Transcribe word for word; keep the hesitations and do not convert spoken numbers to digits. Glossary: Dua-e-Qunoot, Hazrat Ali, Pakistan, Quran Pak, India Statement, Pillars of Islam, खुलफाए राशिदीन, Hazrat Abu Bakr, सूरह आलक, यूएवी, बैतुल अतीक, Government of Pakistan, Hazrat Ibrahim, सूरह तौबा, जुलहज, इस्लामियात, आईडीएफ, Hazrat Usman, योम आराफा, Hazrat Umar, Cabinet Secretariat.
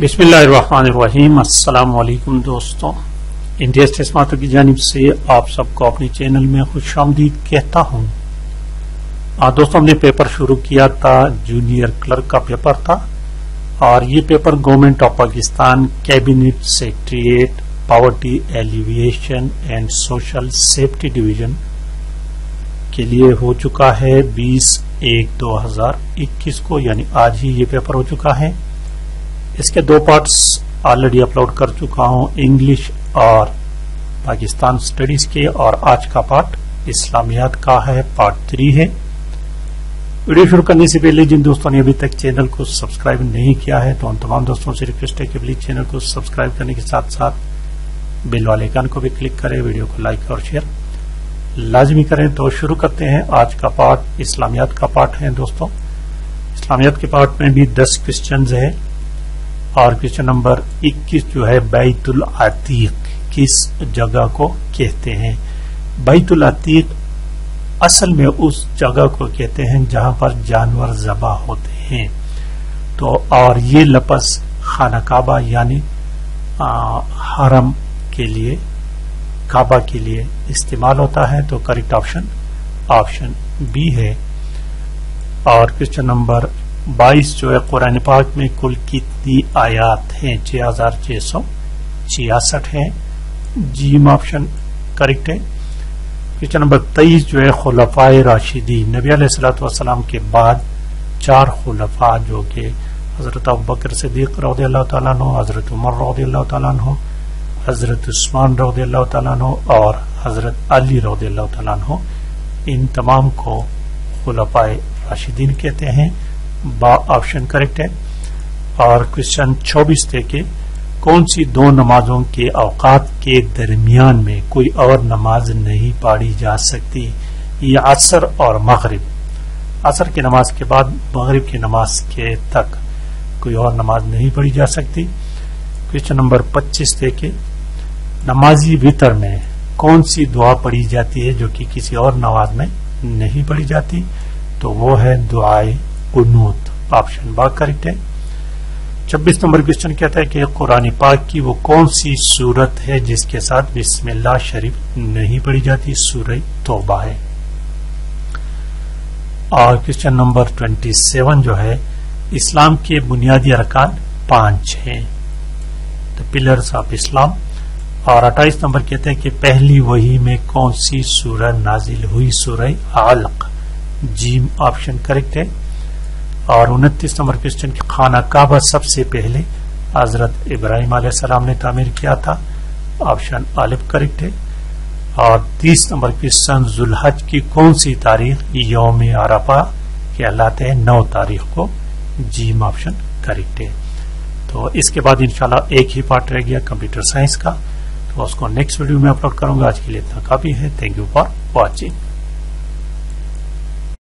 बिस्मिल्लाहिर्रहमानिर्रहीम। अस्सलाम वालेकुम दोस्तों, इंडिया स्टेटमेंट की जानिब से आप सबको अपने चैनल में खुशामदीद कहता हूँ। दोस्तों, हमने पेपर शुरू किया था, जूनियर क्लर्क का पेपर था और ये paper government of Pakistan, cabinet secretariat, poverty alleviation and social safety division के लिए हो चुका है बीस एक दो हज़ार इक्कीस को, यानी आज ही ये पेपर हो चुका है। इसके दो पार्ट्स ऑलरेडी अपलोड कर चुका हूं, इंग्लिश और पाकिस्तान स्टडीज के, और आज का पार्ट इस्लामियात का है, पार्ट थ्री है। वीडियो शुरू करने से पहले जिन दोस्तों ने अभी तक चैनल को सब्सक्राइब नहीं किया है तो उन तमाम दोस्तों से रिक्वेस्ट है कि प्लीज चैनल को सब्सक्राइब करने के साथ साथ बेल वाले आइकन को भी क्लिक करें, वीडियो को लाइक और शेयर लाजमी करें। तो शुरू करते हैं, आज का पार्ट इस्लामियात का पार्ट है। दोस्तों, इस्लामियात के पार्ट में भी दस क्वेश्चन है और क्वेश्चन नंबर इक्कीस जो है, बैतुल अतीक किस जगह को कहते हैं? बैतुल अतीक असल में उस जगह को कहते हैं जहां पर जानवर जबा होते हैं। तो और ये लफ्ज़ खाना काबा यानी हरम के लिए, काबा के लिए इस्तेमाल होता है। तो करेक्ट ऑप्शन ऑप्शन बी है। और क्वेश्चन नंबर बाईस जो है, कुरान पाक में कुल कितनी आयात हैं? छः हजार छः सौ छियासठ है, जीम ऑप्शन करेक्ट है। क्वेश्चन नंबर तेईस जो है, खुलफाए राशिदीन, नबी अलैहिस्सलातु वस्सलाम के बाद चार खुलफा जो कि हजरत अबू बकर सिद्दीक रज़ियल्लाहु तआला अन्हु, हजरत उमर रज़ियल्लाहु तआला अन्हु, हजरत उस्मान रज़ियल्लाहु तआला अन्हु और हजरत अली रज़ियल्लाहु तआला अन्हु, इन तमाम को खुलफाए राशिदीन कहते हैं। बा ऑप्शन करेक्ट है। और क्वेश्चन चौबीस थे कि कौन सी दो नमाजों के अवकात के दरमियान में कोई और नमाज नहीं पढ़ी जा सकती? ये असर और मगरिब, असर की नमाज के बाद मगरिब की नमाज के तक कोई और नमाज नहीं पढ़ी जा सकती। क्वेश्चन नंबर पच्चीस थे कि नमाजी वितर में कौन सी दुआ पढ़ी जाती है जो कि किसी और नमाज में नहीं पढ़ी जाती? तो वो है दुआए कुनूत, ऑप्शन बा करेक्ट है। छब्बीस नंबर क्वेश्चन कहता है कि कुरान पाक की वो कौन सी सूरत है जिसके साथ बिस्मिल्लाह शरीफ नहीं पढ़ी जाती? सूरह तौबा है। और क्वेश्चन नंबर ट्वेंटी सेवन जो है, इस्लाम के बुनियादी अरकान पांच हैं, पिलर्स ऑफ इस्लाम। और अट्ठाईस नंबर कहते हैं कि पहली वही में कौन सी सूरह नाजिल हुई? सूरह आलक, जीम ऑप्शन करेक्ट है। और उनतीस नंबर क्वेश्चन, खाना काबा सबसे पहले हजरत इब्राहिम अलैहिस्सलाम ने तामीर किया था, ऑप्शन आलिफ करेक्ट है। और तीस नंबर क्वेश्चन, जुलहज की कौन सी तारीख योम आराफा कहलाते हैं? नौ तारीख को, जीम ऑप्शन करेक्ट है। तो इसके बाद इंशाल्लाह एक ही पार्ट रह गया कंप्यूटर साइंस का, तो उसको नेक्स्ट वीडियो में अपलोड करूंगा। आज के लिए इतना काफी है। Thank you for watching.